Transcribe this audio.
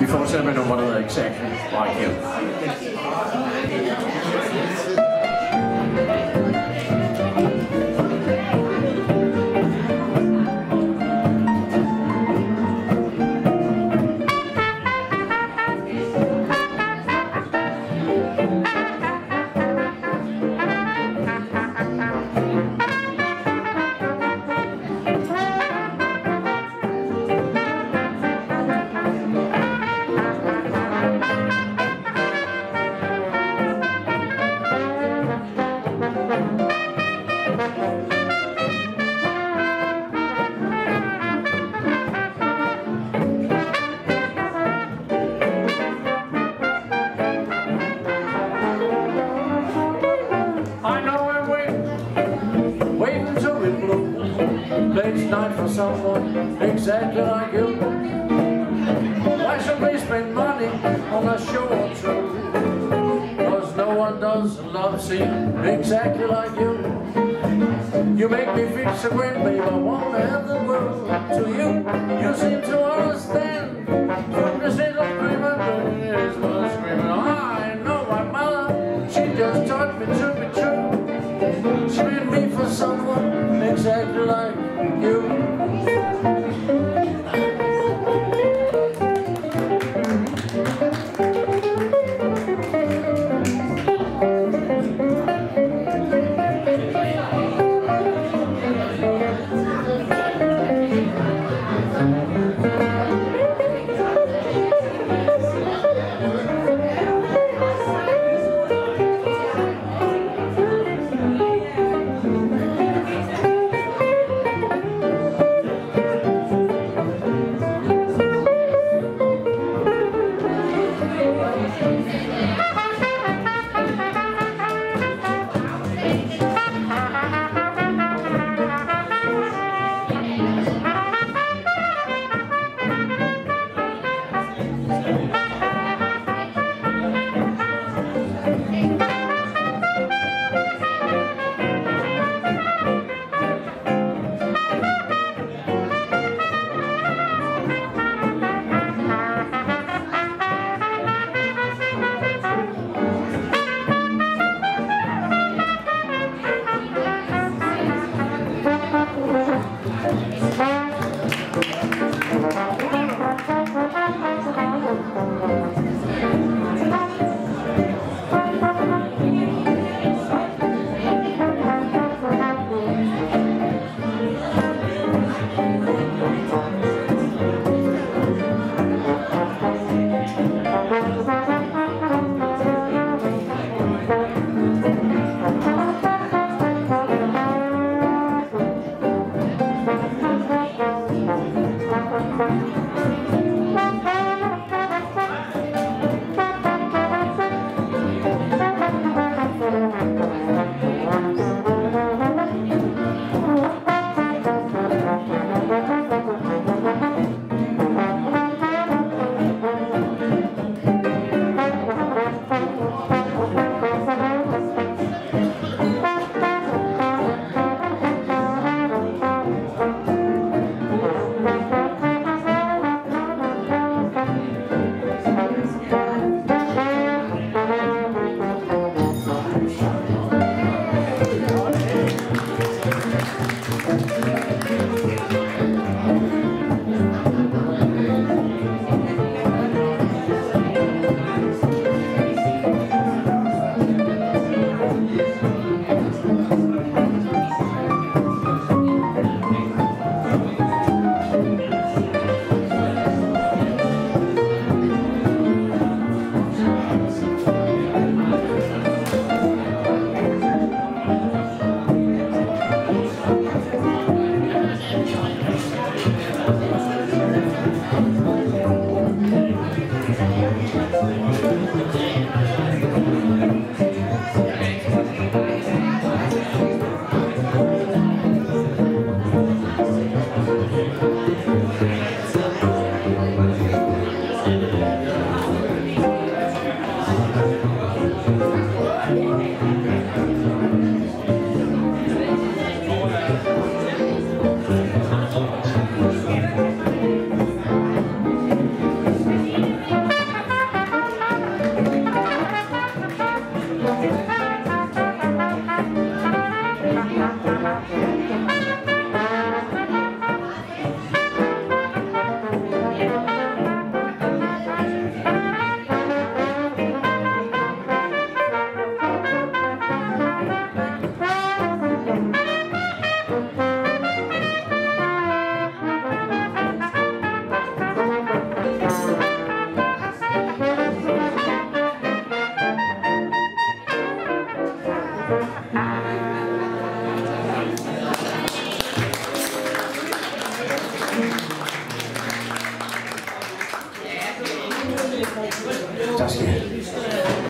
Vi fortsætter med nummer, der hedder Exactly Like Him. Late night for someone exactly like you. Why should we spend money on a show or two? Cause no one does love scene exactly like you. You make me fix a grin, babe, I wanna have the world to you. You seem to understand, from this little dreamer to this little screamer. I know my mother, she just taught me to be true. She made me for someone exactly like you. Just kidding.